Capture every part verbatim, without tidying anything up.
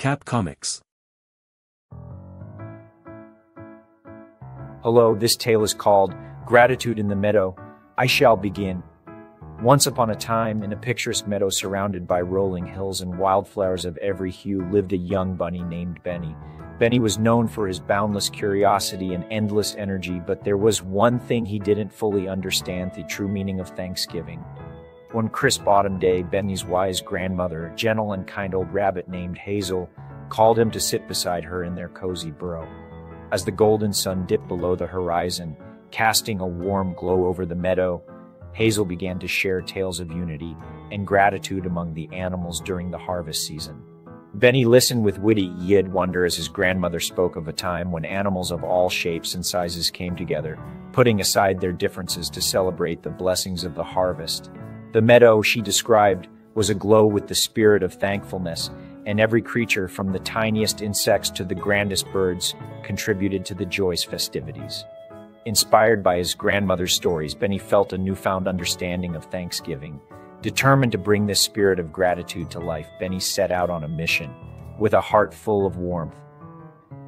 Cap Comics. Hello, this tale is called Gratitude in the Meadow. I shall begin. Once upon a time, in a picturesque meadow surrounded by rolling hills and wildflowers of every hue, lived a young bunny named Benny. Benny was known for his boundless curiosity and endless energy, but there was one thing he didn't fully understand: the true meaning of Thanksgiving. One crisp autumn day, Benny's wise grandmother, a gentle and kind old rabbit named Hazel, called him to sit beside her in their cozy burrow. As the golden sun dipped below the horizon, casting a warm glow over the meadow, Hazel began to share tales of unity and gratitude among the animals during the harvest season. Benny listened with wide-eyed wonder as his grandmother spoke of a time when animals of all shapes and sizes came together, putting aside their differences to celebrate the blessings of the harvest. The meadow, she described, was aglow with the spirit of thankfulness, and every creature, from the tiniest insects to the grandest birds, contributed to the joyous festivities. Inspired by his grandmother's stories, Benny felt a newfound understanding of Thanksgiving. Determined to bring this spirit of gratitude to life, Benny set out on a mission, with a heart full of warmth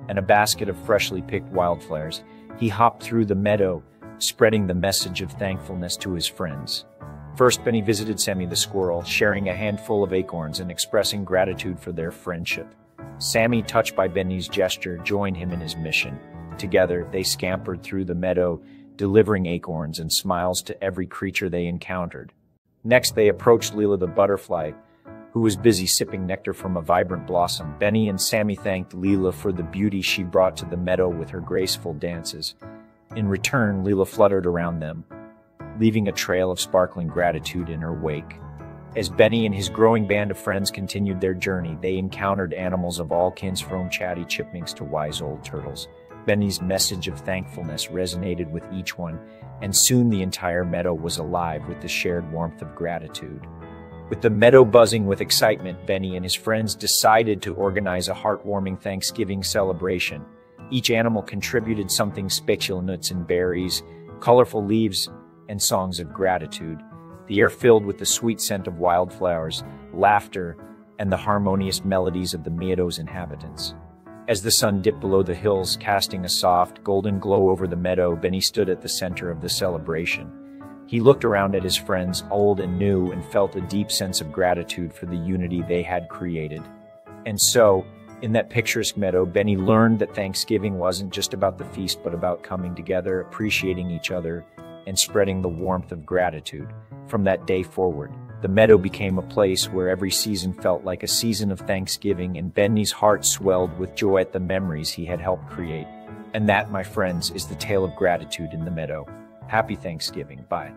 and a basket of freshly picked wildflowers. He hopped through the meadow, spreading the message of thankfulness to his friends. First, Benny visited Sammy the squirrel, sharing a handful of acorns and expressing gratitude for their friendship. Sammy, touched by Benny's gesture, joined him in his mission. Together, they scampered through the meadow, delivering acorns and smiles to every creature they encountered. Next, they approached Lila the butterfly, who was busy sipping nectar from a vibrant blossom. Benny and Sammy thanked Lila for the beauty she brought to the meadow with her graceful dances. In return, Lila fluttered around them, leaving a trail of sparkling gratitude in her wake. As Benny and his growing band of friends continued their journey, they encountered animals of all kinds, from chatty chipmunks to wise old turtles. Benny's message of thankfulness resonated with each one, and soon the entire meadow was alive with the shared warmth of gratitude. With the meadow buzzing with excitement, Benny and his friends decided to organize a heartwarming Thanksgiving celebration. Each animal contributed something: spatula nuts and berries, colorful leaves, and songs of gratitude. The air filled with the sweet scent of wildflowers, laughter, and the harmonious melodies of the meadow's inhabitants. As the sun dipped below the hills, casting a soft, golden glow over the meadow, Benny stood at the center of the celebration. He looked around at his friends, old and new, and felt a deep sense of gratitude for the unity they had created. And so, in that picturesque meadow, Benny learned that Thanksgiving wasn't just about the feast, but about coming together, appreciating each other, and spreading the warmth of gratitude. From that day forward, the meadow became a place where every season felt like a season of Thanksgiving, and Benny's heart swelled with joy at the memories he had helped create. And that, my friends, is the tale of Gratitude in the Meadow. Happy Thanksgiving. Bye.